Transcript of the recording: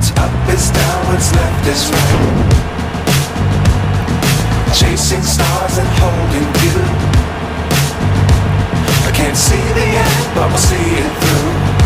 What's up is down, what's left is right. Chasing stars and holding you. I can't see the end, but we'll see it through.